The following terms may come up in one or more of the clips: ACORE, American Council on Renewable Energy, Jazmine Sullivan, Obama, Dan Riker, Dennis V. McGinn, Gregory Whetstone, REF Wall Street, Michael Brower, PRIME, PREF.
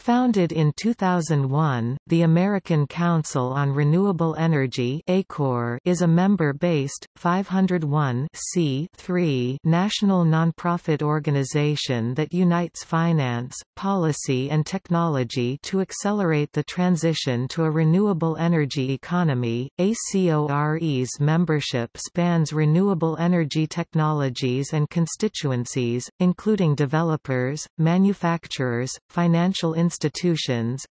Founded in 2001, the American Council on Renewable Energy (ACORE) is a member-based, 501(c)(3) national nonprofit organization that unites finance, policy and technology to accelerate the transition to a renewable energy economy. ACORE's membership spans renewable energy technologies and constituencies, including developers, manufacturers, financial institutions,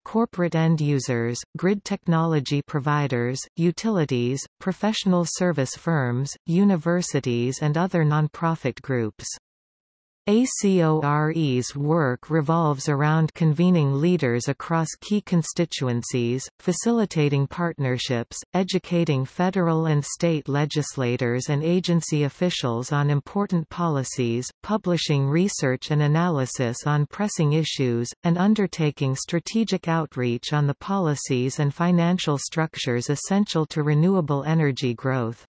corporate end users, grid technology providers, utilities, professional service firms, universities and other nonprofit groups. ACORE's work revolves around convening leaders across key constituencies, facilitating partnerships, educating federal and state legislators and agency officials on important policies, publishing research and analysis on pressing issues, and undertaking strategic outreach on the policies and financial structures essential to renewable energy growth.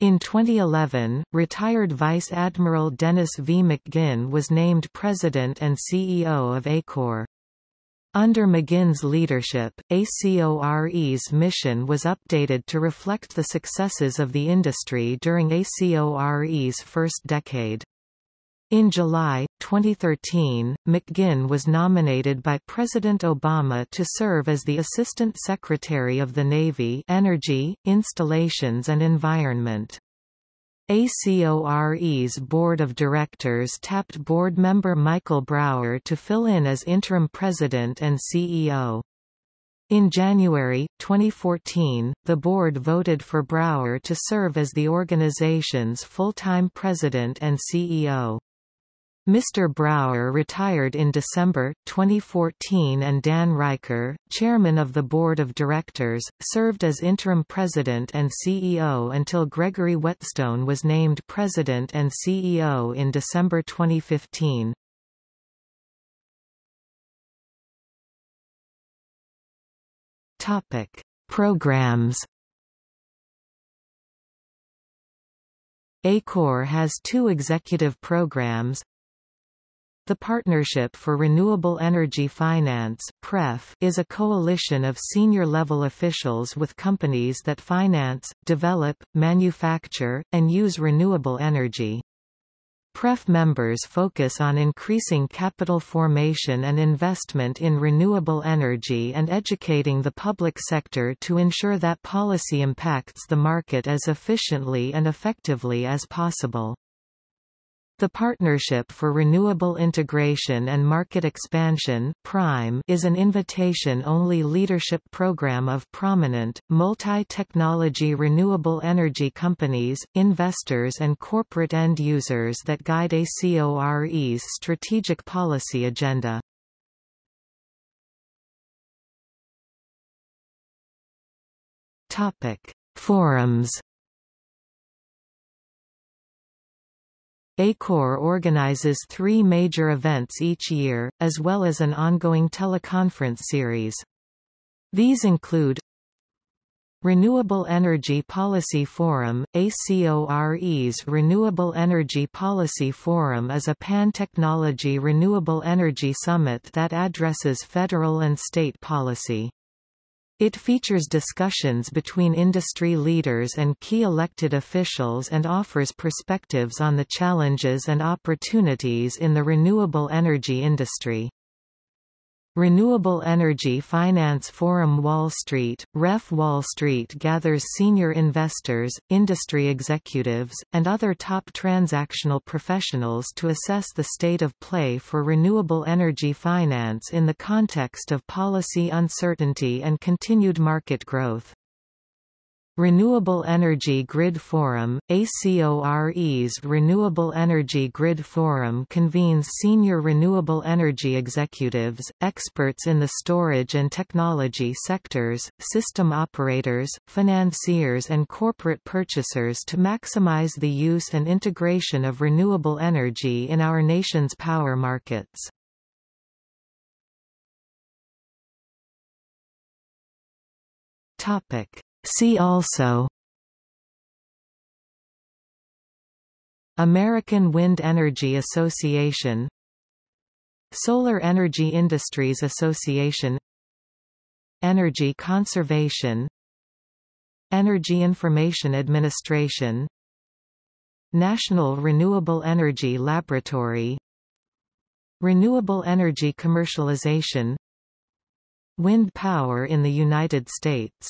In 2011, retired Vice Admiral Dennis V. McGinn was named President and CEO of ACORE. Under McGinn's leadership, ACORE's mission was updated to reflect the successes of the industry during ACORE's first decade. In July 2013, McGinn was nominated by President Obama to serve as the Assistant Secretary of the Navy, Energy, Installations and Environment. ACORE's Board of Directors tapped board member Michael Brower to fill in as interim president and CEO. In January 2014, the board voted for Brower to serve as the organization's full-time president and CEO. Mr. Brower retired in December 2014 and Dan Riker, chairman of the board of directors, served as interim president and CEO until Gregory Whetstone was named president and CEO in December 2015. Topic: Programs. ACORE has two executive programs. The Partnership for Renewable Energy Finance (PREF) is a coalition of senior-level officials with companies that finance, develop, manufacture, and use renewable energy. PREF members focus on increasing capital formation and investment in renewable energy and educating the public sector to ensure that policy impacts the market as efficiently and effectively as possible. The Partnership for Renewable Integration and Market Expansion (PRIME) is an invitation-only leadership program of prominent, multi-technology renewable energy companies, investors and corporate end users that guide ACORE's strategic policy agenda. Forums. ACORE organizes three major events each year, as well as an ongoing teleconference series. These include Renewable Energy Policy Forum. ACORE's Renewable Energy Policy Forum is a pan-technology renewable energy summit that addresses federal and state policy. It features discussions between industry leaders and key elected officials and offers perspectives on the challenges and opportunities in the renewable energy industry. Renewable Energy Finance Forum. Wall Street. REF Wall Street gathers senior investors, industry executives, and other top transactional professionals to assess the state of play for renewable energy finance in the context of policy uncertainty and continued market growth. Renewable Energy Grid Forum. ACORE's Renewable Energy Grid Forum convenes senior renewable energy executives, experts in the storage and technology sectors, system operators, financiers and corporate purchasers to maximize the use and integration of renewable energy in our nation's power markets. See also: American Wind Energy Association, Solar Energy Industries Association, Energy Conservation, Energy Information Administration, National Renewable Energy Laboratory, Renewable Energy Commercialization, Wind Power in the United States.